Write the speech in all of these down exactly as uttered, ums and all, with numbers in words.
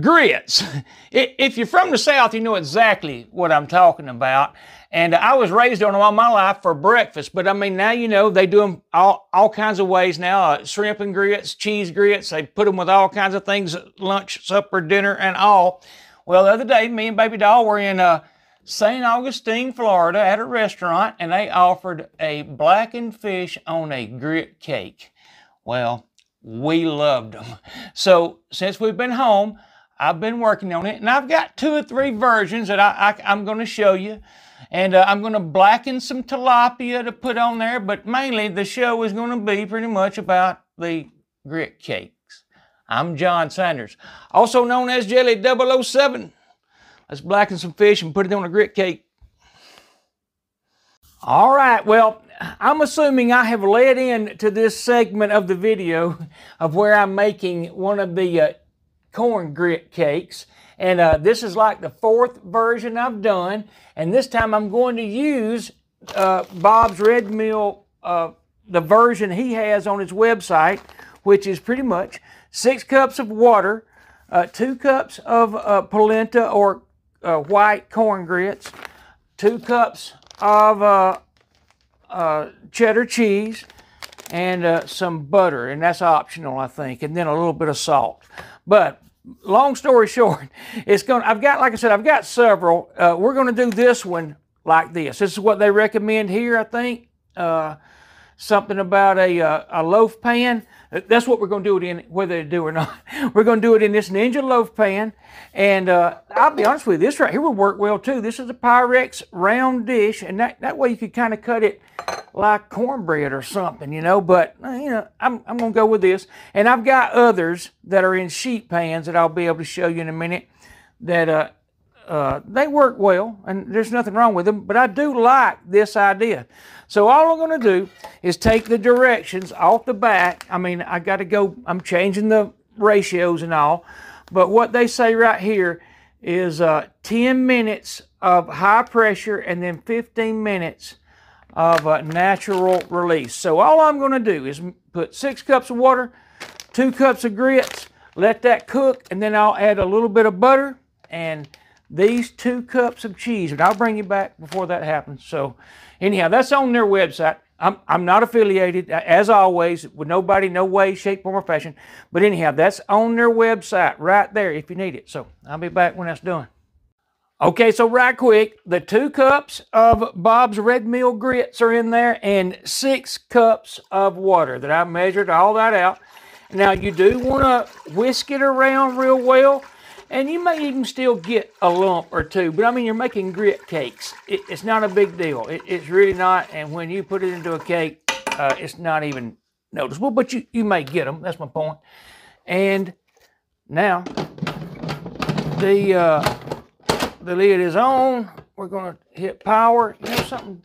grits. If you're from the South, you know exactly what I'm talking about. And I was raised on them all my life for breakfast. But I mean, now you know, they do them all, all kinds of ways now. Uh, shrimp and grits, cheese grits. They put them with all kinds of things, lunch, supper, dinner, and all. Well, the other day, me and Baby Doll were in uh, Saint Augustine, Florida at a restaurant, and they offered a blackened fish on a grit cake. Well, we loved them. So since we've been home, I've been working on it, and I've got two or three versions that I, I, I'm going to show you. And uh, I'm going to blacken some tilapia to put on there, but mainly the show is going to be pretty much about the grit cakes. I'm John Sanders, also known as Jelly double oh seven. Let's blacken some fish and put it on a grit cake. All right, well, I'm assuming I have led in to this segment of the video of where I'm making one of the uh, corn grit cakes, and uh, this is like the fourth version I've done, and this time I'm going to use uh, Bob's Red Mill, uh, the version he has on his website, which is pretty much six cups of water, uh, two cups of uh, polenta or uh, white corn grits, two cups of uh, uh, cheddar cheese, and uh, some butter, and that's optional, I think, and then a little bit of salt. But long story short, it's going I've got, like I said, I've got several. Uh, we're going to do this one like this. This is what they recommend here, I think. Uh, something about a, uh, a loaf pan. That's what we're going to do it in, whether they do or not. We're going to do it in this Ninja loaf pan. And uh, I'll be honest with you, this right here will work well too. This is a Pyrex round dish, and that, that way you could kind of cut it like cornbread or something, you know, but, you know, I'm, I'm going to go with this. And I've got others that are in sheet pans that I'll be able to show you in a minute that uh, uh, they work well, and there's nothing wrong with them, but I do like this idea. So all I'm going to do is take the directions off the back. I mean, I got to go, I'm changing the ratios and all, but what they say right here is uh, ten minutes of high pressure and then fifteen minutes of a natural release. So all I'm gonna do is put six cups of water, two cups of grits, let that cook, and then I'll add a little bit of butter and these two cups of cheese, and I'll bring you back before that happens. So anyhow, that's on their website. I'm, I'm not affiliated, as always, with nobody, no way, shape, form, or fashion. But anyhow, that's on their website right there if you need it. So I'll be back when that's done. Okay, so right quick, the two cups of Bob's Red Mill grits are in there and six cups of water that I measured all that out. Now, you do want to whisk it around real well, and you may even still get a lump or two, but I mean, you're making grit cakes. It, it's not a big deal. It, it's really not, and when you put it into a cake, uh, it's not even noticeable, but you, you may get them. That's my point. And now, the... Uh, The lid is on. We're going to hit power. You know something?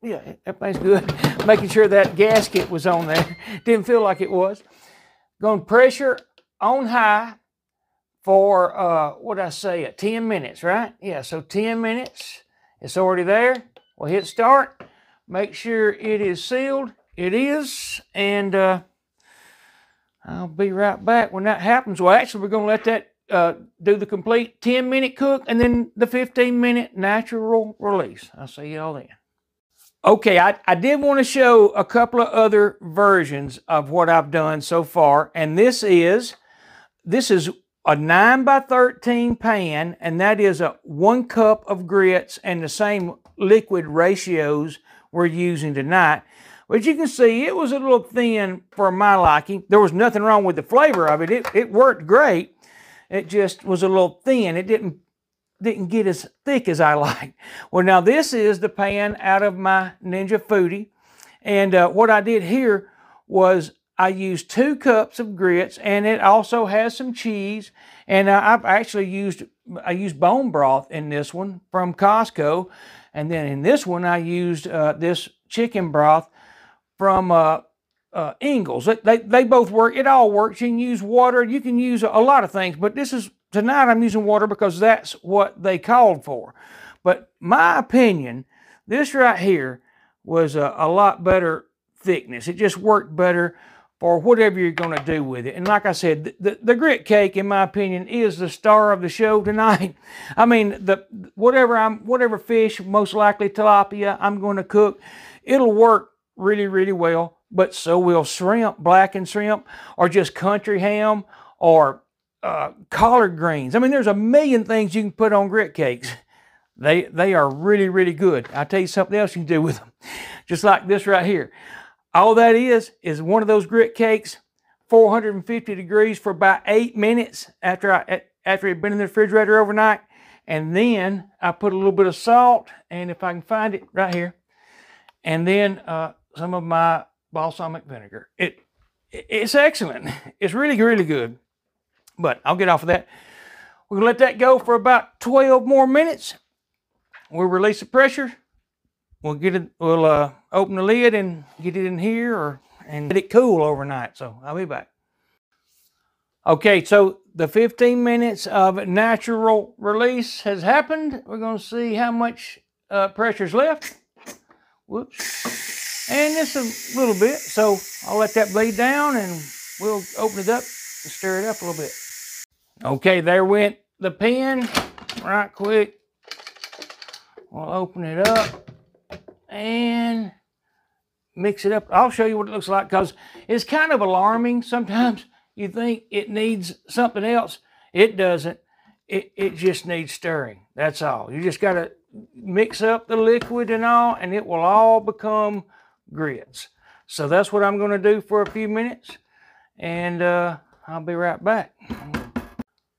Yeah, everything's good. Making sure that gasket was on there. Didn't feel like it was. Going to pressure on high for, uh, what did I say, at ten minutes, right? Yeah, so ten minutes. It's already there. We'll hit start. Make sure it is sealed. It is. And uh, I'll be right back when that happens. Well, actually, we're going to let that Uh, do the complete ten minute cook and then the fifteen minute natural release. I'll see y'all then. Okay, I, I did want to show a couple of other versions of what I've done so far, and this is this is a nine by thirteen pan, and that is a one cup of grits, and the same liquid ratios we're using tonight. But you can see it was a little thin for my liking. There was nothing wrong with the flavor of it. It, it worked great. It just was a little thin. It didn't, didn't get as thick as I liked. Well, now this is the pan out of my Ninja Foodi. And uh, what I did here was I used two cups of grits, and it also has some cheese. And uh, I've actually used, I used bone broth in this one from Costco. And then in this one, I used uh, this chicken broth from uh, Uh, Ingles. They, they, they both work. It all works. You can use water. You can use a lot of things, but this is, tonight I'm using water because that's what they called for. But my opinion, this right here was a, a lot better thickness. It just worked better or whatever you're going to do with it. And like I said, the, the grit cake, in my opinion, is the star of the show tonight. I mean, the whatever I'm, whatever fish, most likely tilapia, I'm going to cook, it'll work really, really well. But so will shrimp, blackened shrimp, or just country ham, or uh, collard greens. I mean, there's a million things you can put on grit cakes. They, they are really, really good. I'll tell you something else you can do with them. Just like this right here. All that is, is one of those grit cakes, four hundred fifty degrees for about eight minutes after I, after it had been in the refrigerator overnight. And then I put a little bit of salt, and if I can find it right here, and then uh, some of my balsamic vinegar. It, it's excellent. It's really, really good. But I'll get off of that. We're gonna let that go for about twelve more minutes. We'll release the pressure. We'll get it. We'll uh, open the lid and get it in here, or and let it cool overnight. So I'll be back. Okay, so the fifteen minutes of natural release has happened. We're gonna see how much uh, pressure's left. Whoops, and just a little bit. So I'll let that bleed down, and we'll open it up and stir it up a little bit. Okay, there went the pan. Right quick. We'll open it up and mix it up. I'll show you what it looks like, because it's kind of alarming. Sometimes you think it needs something else. It doesn't. It, it just needs stirring. That's all. You just got to mix up the liquid and all, and it will all become grits. So that's what I'm going to do for a few minutes, and uh, I'll be right back.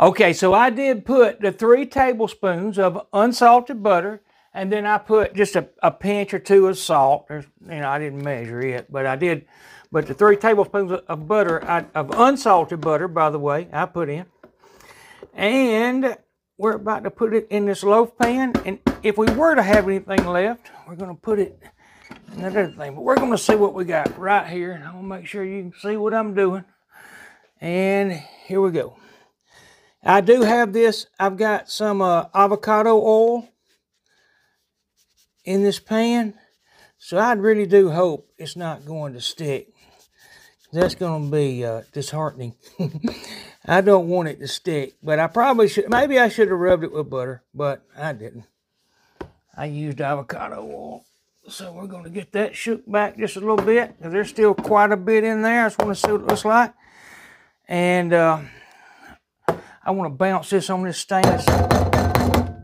Okay, so I did put the three tablespoons of unsalted butter, and then I put just a, a pinch or two of salt. There's, you know, I didn't measure it, but I did. But the three tablespoons of butter, I, of unsalted butter, by the way, I put in. And we're about to put it in this loaf pan. And if we were to have anything left, we're going to put it in another thing. But we're going to see what we got right here. And I'm going to make sure you can see what I'm doing. And here we go. I do have this. I've got some uh, avocado oil in this pan, so I really do hope it's not going to stick. That's going to be uh, disheartening. I don't want it to stick, but I probably should. Maybe I should have rubbed it with butter, but I didn't. I used avocado oil, so we're going to get that shook back just a little bit, because there's still quite a bit in there. I just want to see what it looks like, and uh, I want to bounce this on this stainless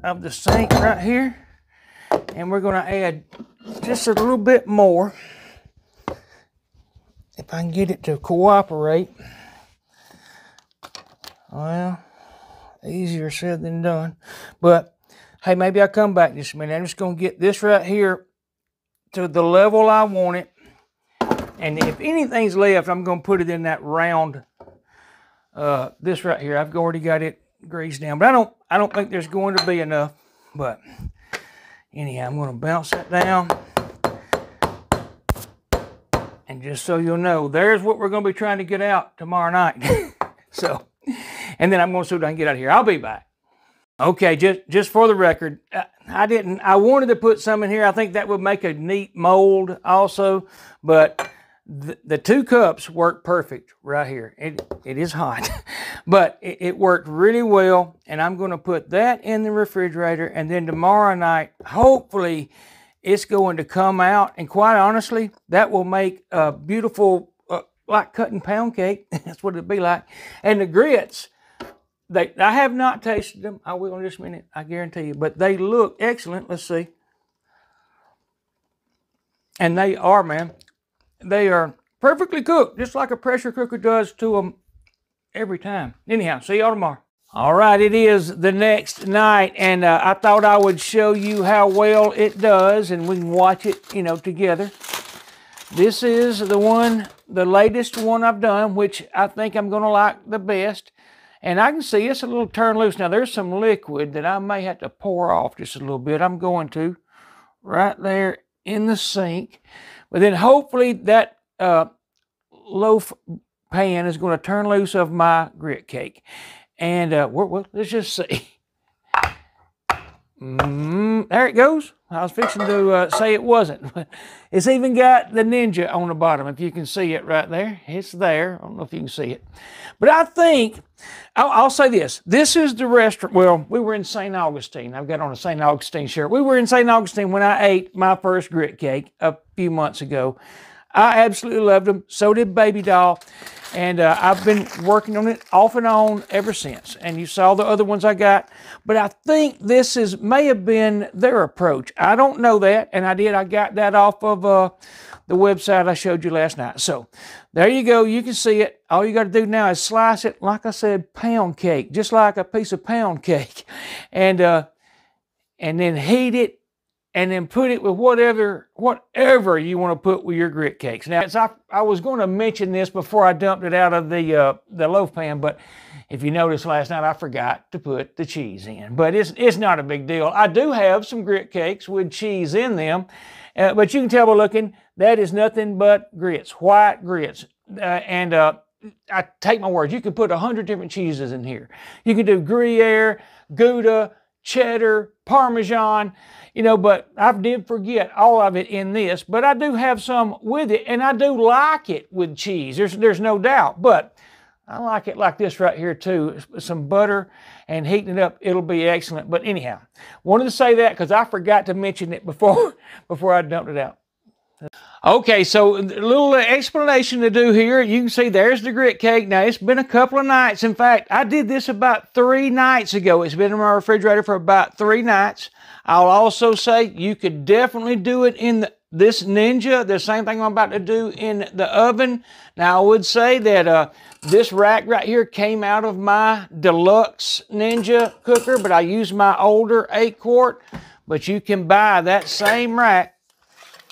of the sink right here. And we're going to add just a little bit more, if I can get it to cooperate. Well, easier said than done. But, hey, maybe I'll come back just a minute. I'm just going to get this right here to the level I want it. And if anything's left, I'm going to put it in that round, uh, this right here. I've already got it greased down. But I don't, I don't think there's going to be enough. But anyhow, I'm going to bounce that down. And just so you'll know, there's what we're going to be trying to get out tomorrow night. So, and then I'm going to see what I can get out of here. I'll be back. Okay, just, just for the record, I didn't, I wanted to put some in here. I think that would make a neat mold also, but the, the two cups work perfect right here. It, it is hot, but it, it worked really well, and I'm going to put that in the refrigerator, and then tomorrow night, hopefully, it's going to come out, and quite honestly, that will make a beautiful, uh, like cutting pound cake. That's what it'd be like. And the grits, they I have not tasted them. I will in just a minute, I guarantee you, but they look excellent. Let's see. And they are, man. They are perfectly cooked, just like a pressure cooker does to them. Every time. Anyhow, see y'all tomorrow. All right, it is the next night, and uh, I thought I would show you how well it does, and we can watch it, you know, together. This is the one, the latest one I've done, which I think I'm going to like the best. And I can see it's a little turned loose. Now, there's some liquid that I may have to pour off just a little bit. I'm going to right there in the sink. But then hopefully that uh, loaf pan is going to turn loose of my grit cake, and uh, we're, we're, let's just see. Mm, there it goes. I was fixing to uh, say it wasn't. It's even got the Ninja on the bottom, if you can see it right there. It's there. I don't know if you can see it. But I think, I'll, I'll say this. This is the restaurant. Well, we were in Saint Augustine. I've got on a Saint Augustine shirt. We were in Saint Augustine when I ate my first grit cake a few months ago. I absolutely loved them. So did Baby Doll. And uh, I've been working on it off and on ever since. And you saw the other ones I got. But I think this is may have been their approach. I don't know that. And I did. I got that off of uh, the website I showed you last night. So there you go. You can see it. All you got to do now is slice it, like I said, pound cake. Just like a piece of pound cake. And, uh, and then heat it. And then put it with whatever whatever you want to put with your grit cakes. Now, as I, I was going to mention this before I dumped it out of the uh, the loaf pan, but if you noticed last night, I forgot to put the cheese in. But it's, it's not a big deal. I do have some grit cakes with cheese in them, uh, but you can tell by looking, that is nothing but grits, white grits. Uh, and uh, I take my words, you can put a hundred different cheeses in here. You can do Gruyere, Gouda, cheddar, Parmesan, you know, but I did forget all of it in this, but I do have some with it, and I do like it with cheese. There's, there's no doubt, but I like it like this right here too. Some butter and heating it up, it'll be excellent. But anyhow, wanted to say that because I forgot to mention it before, before I dumped it out. Okay, so a little explanation to do here. You can see there's the grit cake. Now, it's been a couple of nights. In fact, I did this about three nights ago. It's been in my refrigerator for about three nights. I'll also say you could definitely do it in the, this Ninja, the same thing I'm about to do in the oven. Now, I would say that uh, this rack right here came out of my deluxe Ninja cooker, but I used my older eight quart. But you can buy that same rack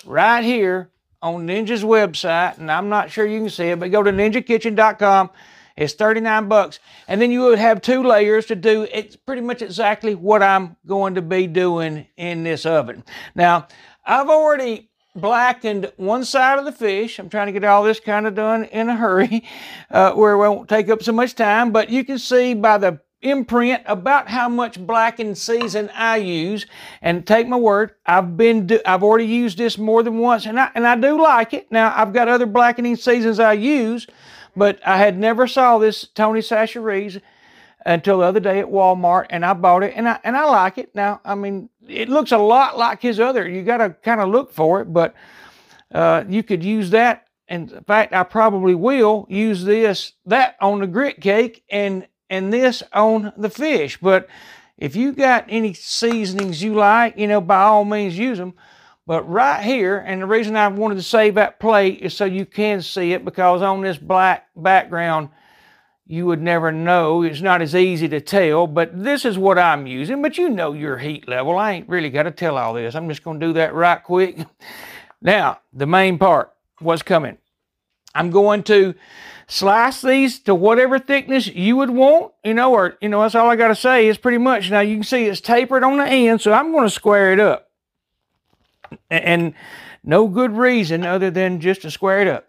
right here on Ninja's website, and I'm not sure you can see it, but go to ninja kitchen dot com. It's thirty-nine bucks, and then you would have two layers to do it's pretty much exactly what I'm going to be doing in this oven. Now, I've already blackened one side of the fish. I'm trying to get all this kind of done in a hurry, uh, where it won't take up so much time, but you can see by the imprint about how much blackened season I use, and take my word, I've been do, I've already used this more than once, and I and I do like it. Now, I've got other blackening seasons I use, but I had never saw this Tony Chachere's until the other day at Walmart, and I bought it, and I and I like it. Now, I mean, it looks a lot like his other. You got to kind of look for it, but uh, you could use that. And in fact, I probably will use this that on the grit cake and. and this on the fish. But if you got any seasonings you like, you know, by all means use them. But right here, and the reason I wanted to save that plate is so you can see it, because on this black background, you would never know. It's not as easy to tell, but this is what I'm using. But you know your heat level. I ain't really got to tell all this. I'm just going to do that right quick. Now, the main part, what's coming. I'm going to slice these to whatever thickness you would want, you know, or, you know, that's all I got to say is pretty much. Now, you can see it's tapered on the end, so I'm going to square it up. And no good reason other than just to square it up.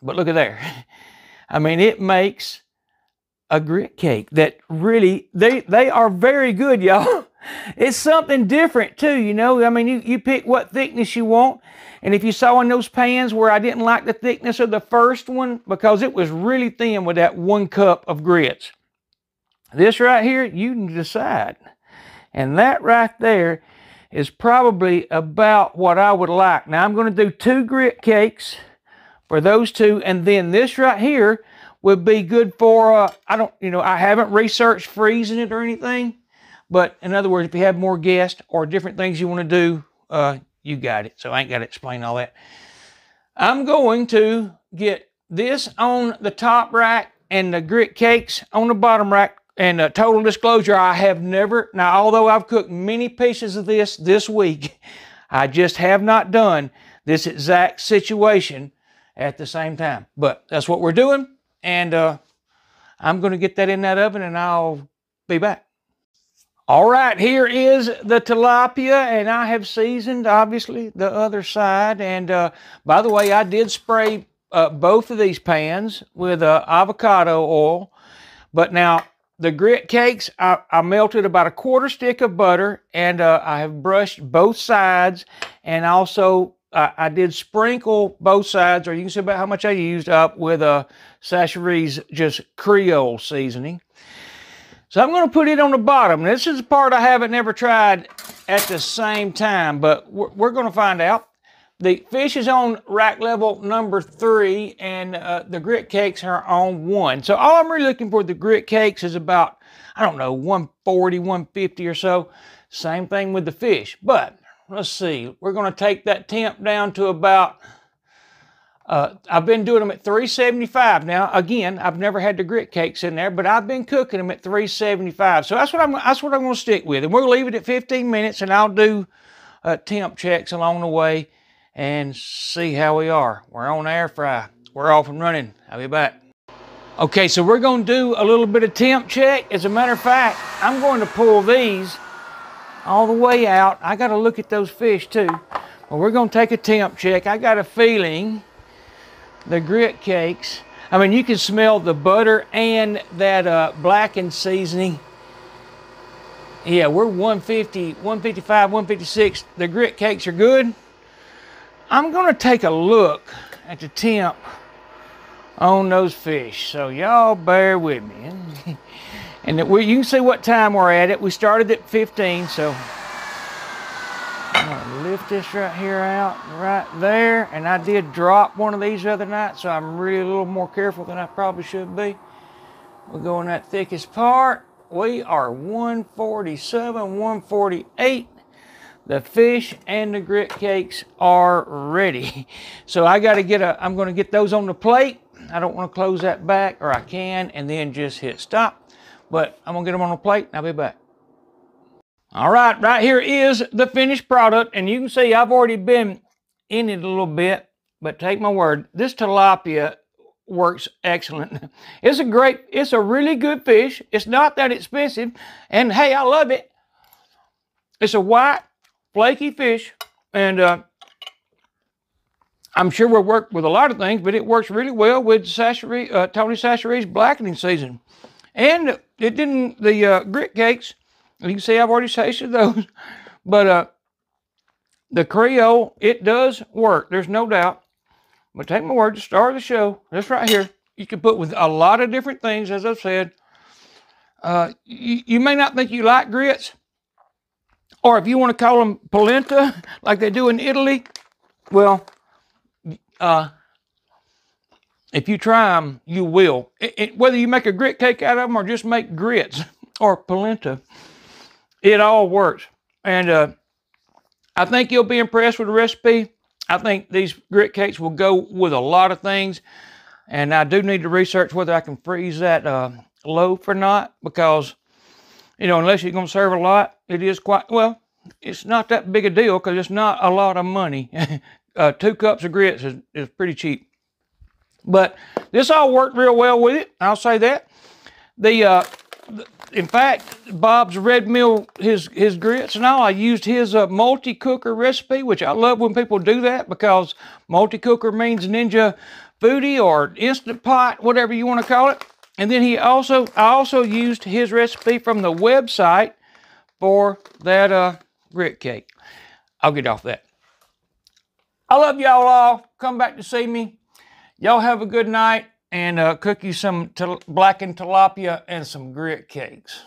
But look at there. I mean, it makes a grit cake that really, they, they are very good, y'all. It's something different too, you know. I mean, you, you pick what thickness you want. And if you saw in those pans where I didn't like the thickness of the first one, because it was really thin with that one cup of grits. This right here, you can decide. And that right there is probably about what I would like. Now, I'm going to do two grit cakes for those two. And then this right here would be good for, uh, I don't, you know, I haven't researched freezing it or anything. But in other words, if you have more guests or different things you want to do, uh, you got it. So I ain't got to explain all that. I'm going to get this on the top rack and the grit cakes on the bottom rack. And uh, total disclosure, I have never, now although I've cooked many pieces of this this week, I just have not done this exact situation at the same time. But that's what we're doing. And uh, I'm going to get that in that oven, and I'll be back. All right, here is the tilapia, and I have seasoned, obviously, the other side. And uh, by the way, I did spray uh, both of these pans with uh, avocado oil. But now, the grit cakes, I, I melted about a quarter stick of butter, and uh, I have brushed both sides, and also uh, I did sprinkle both sides, or you can see about how much I used up with a Chachere's just Creole seasoning. So I'm going to put it on the bottom. This is the part I haven't never tried at the same time, but we're, we're going to find out. The fish is on rack level number three, and uh, the grit cakes are on one. So all I'm really looking for the grit cakes is about, I don't know, one forty, one fifty or so. Same thing with the fish. But let's see, we're going to take that temp down to about, uh, I've been doing them at three seventy-five now. Again, I've never had the grit cakes in there, but I've been cooking them at three seventy-five. So that's what I'm, that's what I'm going to stick with. And we'll leave it at fifteen minutes, and I'll do uh, temp checks along the way and see how we are. We're on air fry. We're off and running. I'll be back. Okay, so we're going to do a little bit of temp check. As a matter of fact, I'm going to pull these all the way out. I got to look at those fish too. Well, we're going to take a temp check. I got a feeling the grit cakes, I mean, you can smell the butter and that uh, blackened seasoning. Yeah, we're one fifty, one fifty-five, one fifty-six. The grit cakes are good. I'm gonna take a look at the temp on those fish, so y'all bear with me. And that we, you can see what time we're at it. We started at fifteen, so I'm gonna lift this right here out, right there. And I did drop one of these the other night, so I'm really a little more careful than I probably should be. We're going that thickest part. We are one forty-seven, one forty-eight. The fish and the grit cakes are ready. So I gotta get a, I'm gonna get those on the plate. I don't wanna close that back, or I can, and then just hit stop. But I'm gonna get them on the plate, and I'll be back. All right, right here is the finished product. And you can see I've already been in it a little bit, but take my word, this tilapia works excellent. It's a great, it's a really good fish. It's not that expensive. And hey, I love it. It's a white, flaky fish, and uh, I'm sure we'll work with a lot of things, but it works really well with Chachere's, uh, Tony Chachere's blackening season. And it didn't, the uh, grit cakes, you can see I've already tasted those, but uh, the Creole, it does work, there's no doubt. But take my word, the star of the show, this right here, you can put with a lot of different things, as I've said. Uh, you, you may not think you like grits, or if you want to call them polenta, like they do in Italy, well, uh, if you try them, you will. It, it, whether you make a grit cake out of them or just make grits or polenta, it all works. And uh, I think you'll be impressed with the recipe. I think these grit cakes will go with a lot of things. And I do need to research whether I can freeze that uh, loaf or not, because you know, unless you're going to serve a lot, it is quite, well, it's not that big a deal because it's not a lot of money. uh, two cups of grits is, is pretty cheap. But this all worked real well with it, I'll say that. The, uh, the in fact, Bob's Red Mill, his, his grits and all, I used his uh, multi-cooker recipe, which I love when people do that, because multi-cooker means Ninja Foodi or Instant Pot, whatever you want to call it. And then he also, I also used his recipe from the website for that uh, grit cake. I'll get off that. I love y'all all. Come back to see me. Y'all have a good night, and uh, cook you some blackened tilapia and some grit cakes.